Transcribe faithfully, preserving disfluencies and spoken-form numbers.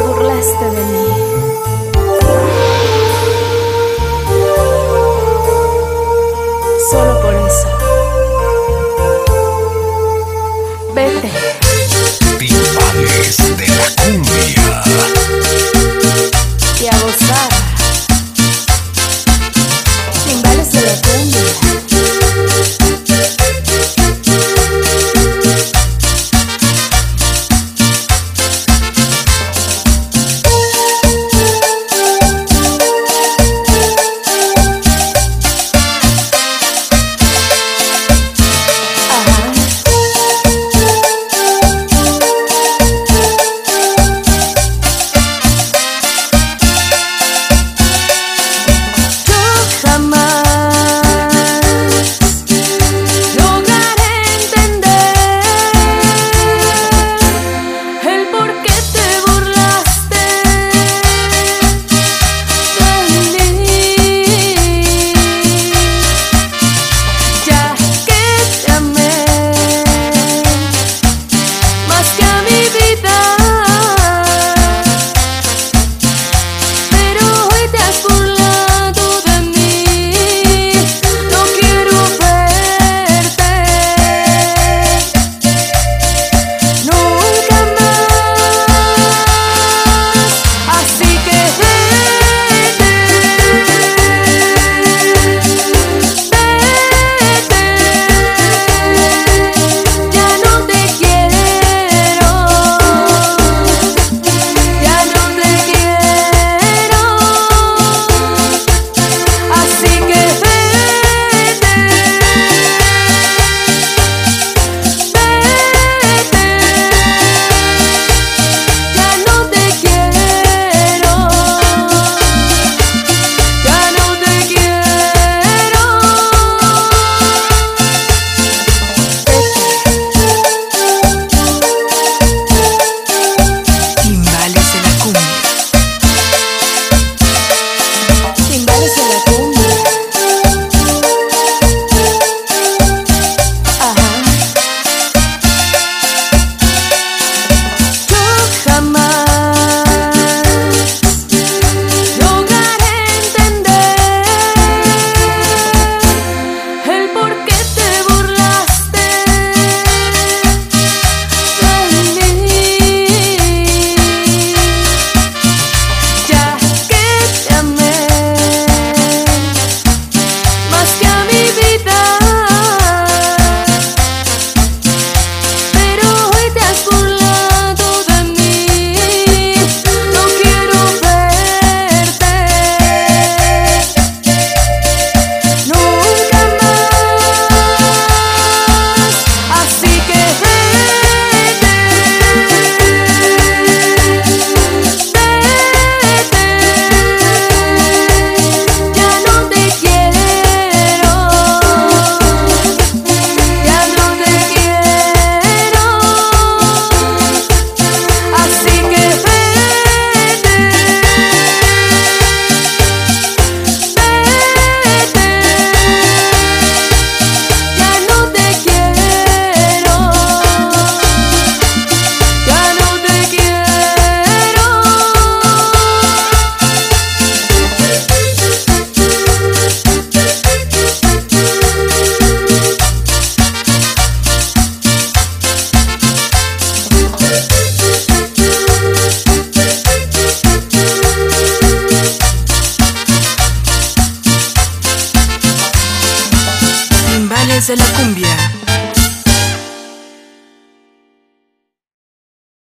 te burlaste de mí. Solo por eso. Vete. Timbales de la cumbia. Y a gozar. Timbales de la cumbia. Timbales de la cumbia.